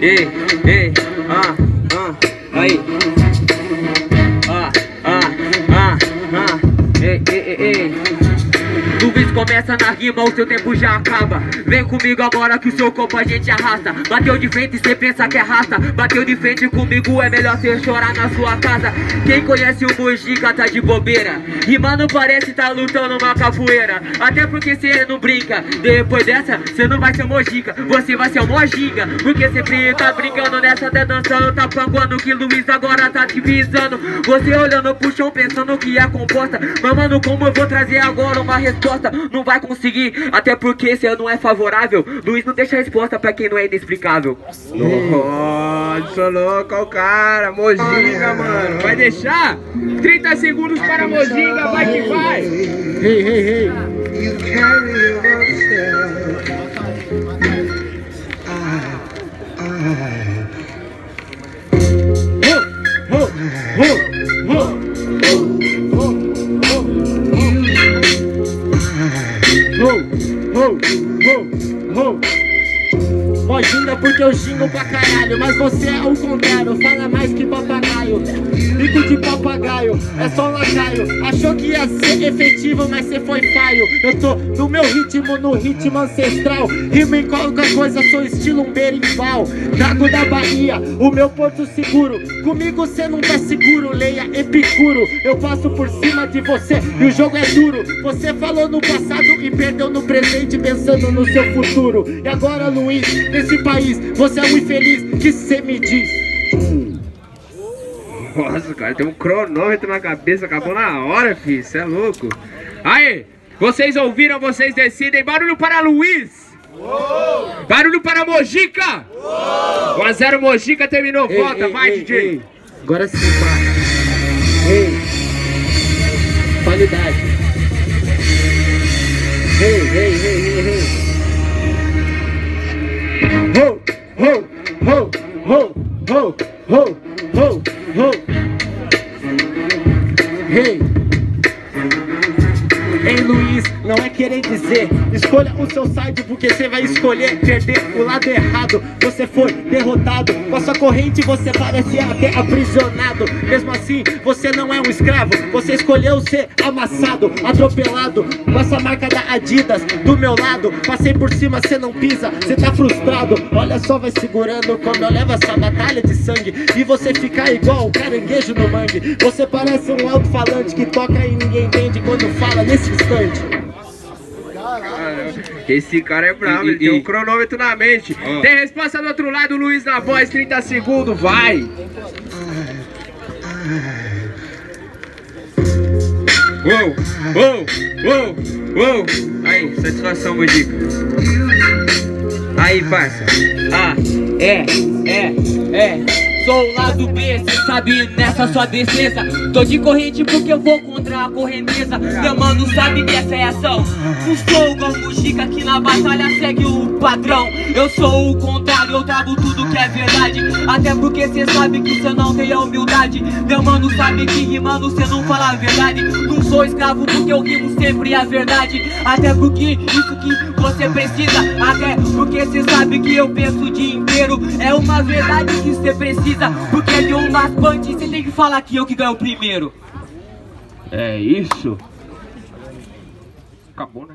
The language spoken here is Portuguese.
ei, ei, ah, ah, aí, ah, ah, ah, ah, ei, ei, ei. Luis começa na rima, o seu tempo já acaba. Vem comigo agora que o seu corpo a gente arrasta. Bateu de frente e cê pensa que é raça. Bateu de frente comigo, é melhor cê chorar na sua casa. Quem conhece o Mojica tá de bobeira. Rimando parece tá lutando uma capoeira. Até porque cê não brinca. Depois dessa, cê não vai ser Mojica, você vai ser o Mojica. Porque sempre tá brincando nessa, até dançando, tá panguando que Luis agora tá te visando. Você olhando pro chão pensando que é composta. Mas mano, como eu vou trazer agora uma resposta? Não vai conseguir, até porque se não é favorável, Luis não deixa a resposta pra quem não é inexplicável. Nossa, louco o cara, Mojica, mano. Vai deixar? 30 segundos para Mojica, vai que vai. Hey. Mojica porque eu xingo pra caralho, mas você é o contrário, fala mais que papagaio. Bico de papagaio, é só um lacaio. Achou que ia ser efetivo, mas cê foi paio. Eu tô no meu ritmo, no ritmo ancestral. Rima em qualquer coisa, sou estilo um berimbau. Trago da Bahia, o meu porto seguro. Comigo cê não tá seguro, leia Epicuro. Eu passo por cima de você e o jogo é duro. Você falou no passado e perdeu no presente, pensando no seu futuro. E agora, Luis, nesse país, você é um infeliz, que cê me diz? Nossa, cara, tem um cronômetro na cabeça, acabou na hora, filho, cê é louco. Aí, vocês ouviram, vocês decidem. Barulho para Luis. Uou! Barulho para Mojica. 1 a 0, Mojica terminou, volta, vai, ei, DJ. Ei. Agora sim, ei. Qualidade. Ei. Ei, Luis, não é querer dizer, escolha o seu side porque você vai escolher perder o lado errado. Você foi derrotado, com a sua corrente você parecia até aprisionado. Mesmo assim, você não é um escravo, você escolheu ser amassado, atropelado. Passa a marca da Adidas do meu lado, passei por cima, você não pisa, você tá frustrado. Olha só, vai segurando como eu levo essa batalha de sangue e você fica igual um caranguejo no mangue. Você parece um alto-falante que toca e ninguém entende quando fala nesse instante. Esse cara é bravo, ele tem um cronômetro na mente. Tem resposta do outro lado, Luis na voz, 30 segundos, vai! Uou! Aí, satisfação, Mojica. Aí, parça. Sou o lado B, cê sabe nessa sua defesa. Tô de corrente porque eu vou contra a correnteza. Meu mano sabe que essa é ação. Não sou igual Mojica que na batalha segue o padrão. Eu sou o contrário, eu trago tudo que é verdade. Até porque cê sabe que cê não tem a humildade. Meu mano sabe que rimando cê não fala a verdade. Não sou escravo porque eu rimo sempre a verdade. Até porque isso que você precisa. Até porque cê sabe que eu penso o dia inteiro. É uma verdade que cê precisa. Porque de um maspante você tem que falar que eu que ganho primeiro. É isso. Acabou, né?